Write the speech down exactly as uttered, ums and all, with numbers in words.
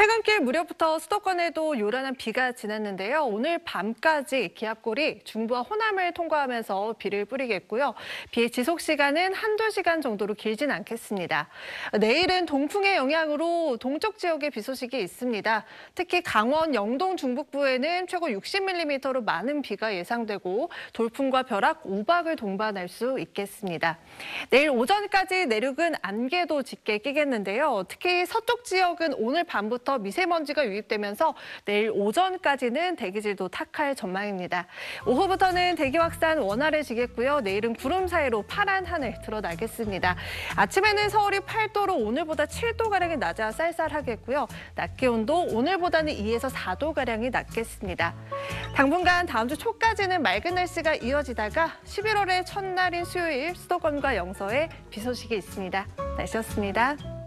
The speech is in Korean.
퇴근길 무렵부터 수도권에도 요란한 비가 지났는데요. 오늘 밤까지 기압골이 중부와 호남을 통과하면서 비를 뿌리겠고요. 비의 지속 시간은 한두 시간 정도로 길진 않겠습니다. 내일은 동풍의 영향으로 동쪽 지역에 비 소식이 있습니다. 특히 강원 영동 중북부에는 최고 육십 밀리미터로 많은 비가 예상되고 돌풍과 벼락, 우박을 동반할 수 있겠습니다. 내일 오전까지 내륙은 안개도 짙게 끼겠는데요. 특히 서쪽 지역은 오늘 밤부터 미세먼지가 유입되면서 내일 오전까지는 대기질도 탁할 전망입니다. 오후부터는 대기 확산 원활해지겠고요. 내일은 구름 사이로 파란 하늘 드러나겠습니다. 아침에는 서울이 팔 도로 오늘보다 칠 도가량이 낮아 쌀쌀하겠고요. 낮 기온도 오늘보다는 이에서 사 도가량이 낮겠습니다. 당분간 다음 주 초까지는 맑은 날씨가 이어지다가 십일월의 첫날인 수요일 수도권과 영서에 비 소식이 있습니다. 날씨였습니다.